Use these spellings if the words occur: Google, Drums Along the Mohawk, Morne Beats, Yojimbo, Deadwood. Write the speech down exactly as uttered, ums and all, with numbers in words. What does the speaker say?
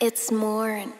It's Morne.